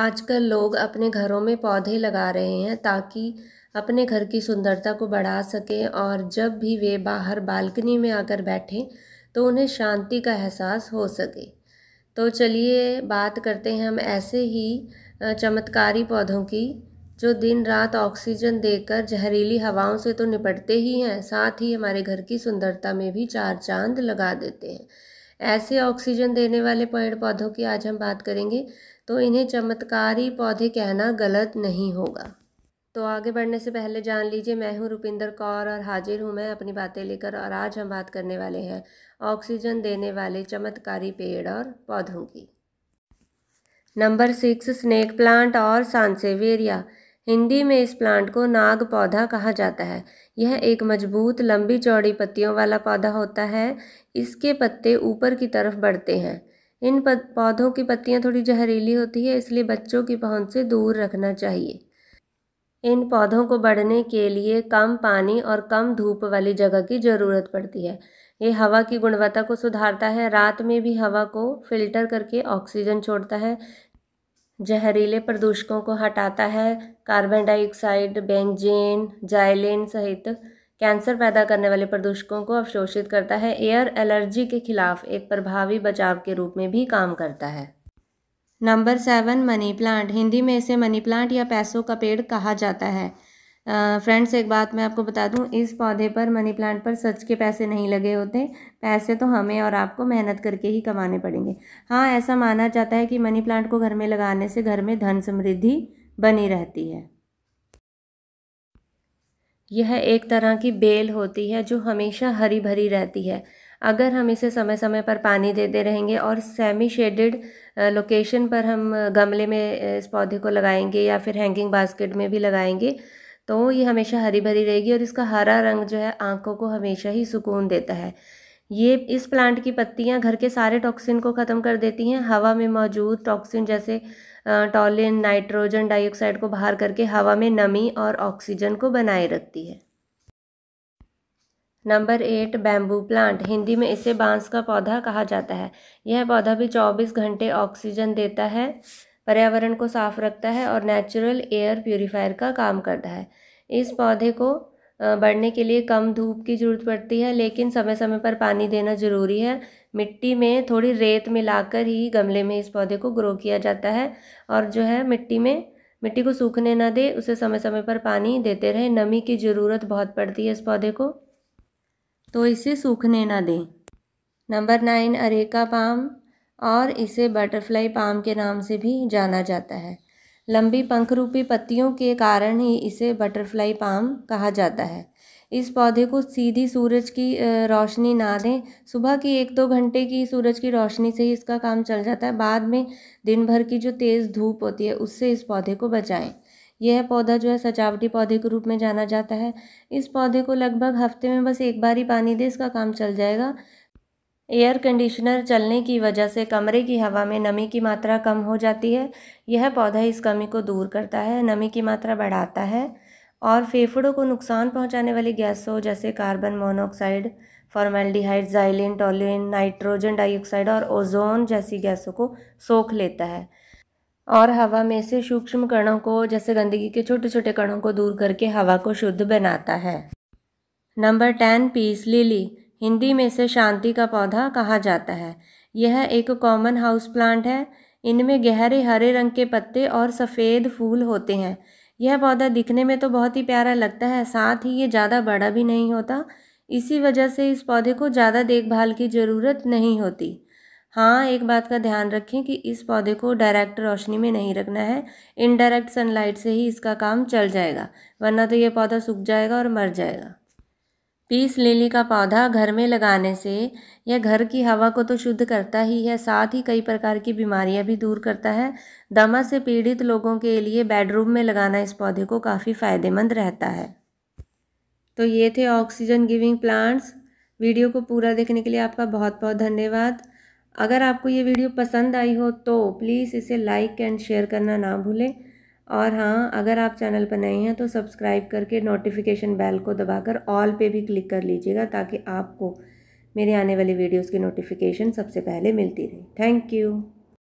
आजकल लोग अपने घरों में पौधे लगा रहे हैं ताकि अपने घर की सुंदरता को बढ़ा सकें, और जब भी वे बाहर बालकनी में आकर बैठें तो उन्हें शांति का एहसास हो सके। तो चलिए बात करते हैं हम ऐसे ही चमत्कारी पौधों की जो दिन रात ऑक्सीजन देकर जहरीली हवाओं से तो निपटते ही हैं, साथ ही हमारे घर की सुंदरता में भी चार चांद लगा देते हैं। ऐसे ऑक्सीजन देने वाले पेड़ पौधों की आज हम बात करेंगे, तो इन्हें चमत्कारी पौधे कहना गलत नहीं होगा। तो आगे बढ़ने से पहले जान लीजिए, मैं हूँ रुपिंदर कौर और हाजिर हूँ मैं अपनी बातें लेकर, और आज हम बात करने वाले हैं ऑक्सीजन देने वाले चमत्कारी पेड़ और पौधों की। नंबर 6, स्नेक प्लांट और सानसेवेरिया। हिंदी में इस प्लांट को नाग पौधा कहा जाता है। यह एक मजबूत लंबी चौड़ी पत्तियों वाला पौधा होता है। इसके पत्ते ऊपर की तरफ बढ़ते हैं। इन पौधों की पत्तियाँ थोड़ी जहरीली होती है, इसलिए बच्चों की पहुँच से दूर रखना चाहिए। इन पौधों को बढ़ने के लिए कम पानी और कम धूप वाली जगह की ज़रूरत पड़ती है। ये हवा की गुणवत्ता को सुधारता है। रात में भी हवा को फिल्टर करके ऑक्सीजन छोड़ता है, जहरीले प्रदूषकों को हटाता है। कार्बन डाइऑक्साइड, बेंजीन, जाइलिन सहित कैंसर पैदा करने वाले प्रदूषकों को अवशोषित करता है। एयर एलर्जी के खिलाफ एक प्रभावी बचाव के रूप में भी काम करता है। Number 7, money plant. हिंदी में इसे मनी प्लांट या पैसों का पेड़ कहा जाता है। फ्रेंड्स, एक बात मैं आपको बता दूं, इस पौधे पर, मनी प्लांट पर, सच के पैसे नहीं लगे होते। पैसे तो हमें और आपको मेहनत करके ही कमाने पड़ेंगे। हाँ, ऐसा माना जाता है कि मनी प्लांट को घर में लगाने से घर में धन समृद्धि बनी रहती है। यह एक तरह की बेल होती है जो हमेशा हरी भरी रहती है। अगर हम इसे समय समय पर पानी देते रहेंगे और सेमी शेडेड लोकेशन पर हम गमले में इस पौधे को लगाएंगे या फिर हैंगिंग बास्केट में भी लगाएंगे, तो ये हमेशा हरी भरी रहेगी। और इसका हरा रंग जो है आंखों को हमेशा ही सुकून देता है। ये इस प्लांट की पत्तियां घर के सारे टॉक्सिन को ख़त्म कर देती हैं। हवा में मौजूद टॉक्सिन जैसे टॉलिन, नाइट्रोजन डाइऑक्साइड को बाहर करके हवा में नमी और ऑक्सीजन को बनाए रखती है। Number 8, bamboo plant. हिंदी में इसे बांस का पौधा कहा जाता है। यह पौधा भी 24 घंटे ऑक्सीजन देता है, पर्यावरण को साफ रखता है और नेचुरल एयर प्यूरीफायर का काम करता है। इस पौधे को बढ़ने के लिए कम धूप की जरूरत पड़ती है, लेकिन समय समय पर पानी देना ज़रूरी है। मिट्टी में थोड़ी रेत मिलाकर ही गमले में इस पौधे को ग्रो किया जाता है। और जो है मिट्टी को सूखने ना दे, उसे समय समय पर पानी देते रहे। नमी की ज़रूरत बहुत पड़ती है इस पौधे को, तो इसे सूखने ना दें। नंबर 9, अरेका पाम, और इसे बटरफ्लाई पाम के नाम से भी जाना जाता है। लंबी पंखरूपी पत्तियों के कारण ही इसे बटरफ्लाई पाम कहा जाता है। इस पौधे को सीधी सूरज की रोशनी ना दें। सुबह की 1-2 घंटे की सूरज की रोशनी से ही इसका काम चल जाता है। बाद में दिन भर की जो तेज़ धूप होती है उससे इस पौधे को बचाएं। यह पौधा जो है सजावटी पौधे के रूप में जाना जाता है। इस पौधे को लगभग हफ्ते में बस एक बार ही पानी दे, इसका काम चल जाएगा। एयर कंडीशनर चलने की वजह से कमरे की हवा में नमी की मात्रा कम हो जाती है। यह पौधा इस कमी को दूर करता है, नमी की मात्रा बढ़ाता है और फेफड़ों को नुकसान पहुंचाने वाली गैसों जैसे carbon monoxide, formaldehyde, xylene, toluene, nitrogen dioxide और ओजोन जैसी गैसों को सोख लेता है। और हवा में से सूक्ष्म कणों को, जैसे गंदगी के छोटे छोटे कणों को दूर करके हवा को शुद्ध बनाता है। Number 10, piece lily. हिंदी में इसे शांति का पौधा कहा जाता है। यह एक कॉमन हाउस प्लांट है। इनमें गहरे हरे रंग के पत्ते और सफ़ेद फूल होते हैं। यह पौधा दिखने में तो बहुत ही प्यारा लगता है, साथ ही ये ज़्यादा बड़ा भी नहीं होता। इसी वजह से इस पौधे को ज़्यादा देखभाल की ज़रूरत नहीं होती। हाँ, एक बात का ध्यान रखें कि इस पौधे को डायरेक्ट रोशनी में नहीं रखना है। इनडायरेक्ट सनलाइट से ही इसका काम चल जाएगा, वरना तो यह पौधा सूख जाएगा और मर जाएगा। पीस लिली का पौधा घर में लगाने से यह घर की हवा को तो शुद्ध करता ही है, साथ ही कई प्रकार की बीमारियां भी दूर करता है। दमा से पीड़ित लोगों के लिए बेडरूम में लगाना इस पौधे को काफ़ी फ़ायदेमंद रहता है। तो ये थे ऑक्सीजन गिविंग प्लांट्स। वीडियो को पूरा देखने के लिए आपका बहुत बहुत धन्यवाद। अगर आपको ये वीडियो पसंद आई हो तो प्लीज़ इसे लाइक एंड शेयर करना ना भूलें। और हाँ, अगर आप चैनल पर नए हैं तो सब्सक्राइब करके नोटिफिकेशन बेल को दबाकर ऑल पे भी क्लिक कर लीजिएगा, ताकि आपको मेरे आने वाले वीडियोस की नोटिफिकेशन सबसे पहले मिलती रहे। Thank you.